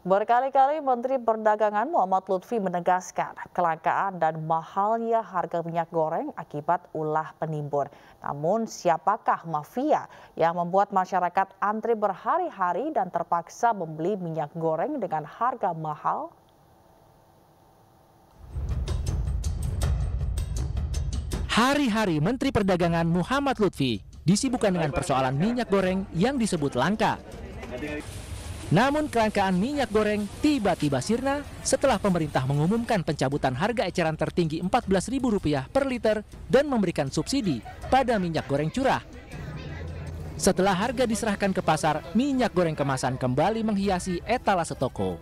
Berkali-kali Menteri Perdagangan Muhammad Lutfi menegaskan kelangkaan dan mahalnya harga minyak goreng akibat ulah penimbun. Namun siapakah mafia yang membuat masyarakat antri berhari-hari dan terpaksa membeli minyak goreng dengan harga mahal? Hari-hari Menteri Perdagangan Muhammad Lutfi disibukkan dengan persoalan minyak goreng yang disebut langka. Namun kelangkaan minyak goreng tiba-tiba sirna setelah pemerintah mengumumkan pencabutan harga eceran tertinggi Rp14.000 per liter dan memberikan subsidi pada minyak goreng curah. Setelah harga diserahkan ke pasar, minyak goreng kemasan kembali menghiasi etalase toko.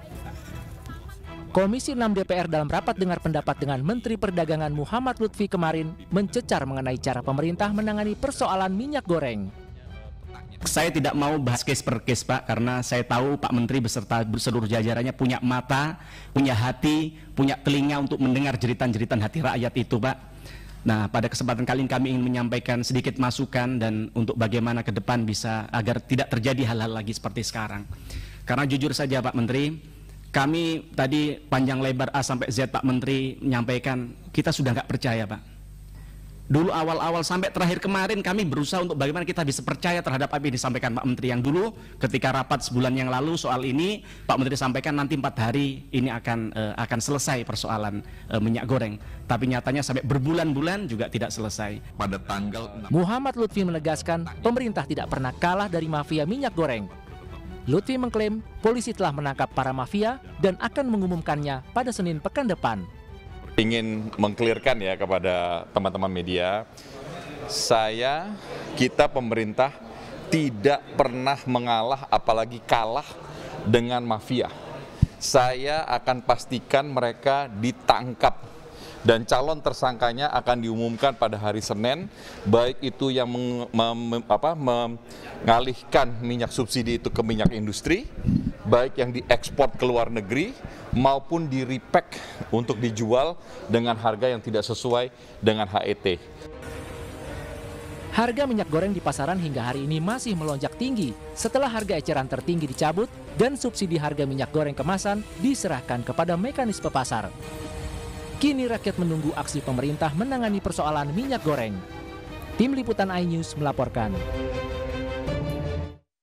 Komisi 6 DPR dalam rapat dengar pendapat dengan Menteri Perdagangan Muhammad Lutfi kemarin mencecar mengenai cara pemerintah menangani persoalan minyak goreng. Saya tidak mau bahas case per case, Pak, karena saya tahu Pak Menteri beserta seluruh jajarannya punya mata, punya hati, punya telinga untuk mendengar jeritan-jeritan hati rakyat itu, Pak. Nah, pada kesempatan kali ini kami ingin menyampaikan sedikit masukan dan untuk bagaimana ke depan bisa agar tidak terjadi hal-hal lagi seperti sekarang. Karena jujur saja, Pak Menteri, kami tadi panjang lebar A sampai Z Pak Menteri menyampaikan, kita sudah nggak percaya, Pak. Dulu awal-awal sampai terakhir kemarin kami berusaha untuk bagaimana kita bisa percaya terhadap apa yang disampaikan Pak Menteri yang dulu ketika rapat sebulan yang lalu soal ini Pak Menteri sampaikan nanti 4 hari ini akan selesai persoalan minyak goreng. Tapi nyatanya sampai berbulan-bulan juga tidak selesai. Pada tanggal 6... Muhammad Lutfi menegaskan pemerintah tidak pernah kalah dari mafia minyak goreng. Lutfi mengklaim polisi telah menangkap para mafia dan akan mengumumkannya pada Senin pekan depan. Ingin mengklirkan ya kepada teman-teman media, kita pemerintah tidak pernah mengalah apalagi kalah dengan mafia. Saya akan pastikan mereka ditangkap dan calon tersangkanya akan diumumkan pada hari Senin, baik itu yang mengalihkan minyak subsidi itu ke minyak industri, baik yang diekspor ke luar negeri maupun di repack untuk dijual dengan harga yang tidak sesuai dengan HET. Harga minyak goreng di pasaran hingga hari ini masih melonjak tinggi setelah harga eceran tertinggi dicabut dan subsidi harga minyak goreng kemasan diserahkan kepada mekanisme pasar. Kini rakyat menunggu aksi pemerintah menangani persoalan minyak goreng. Tim Liputan iNews melaporkan.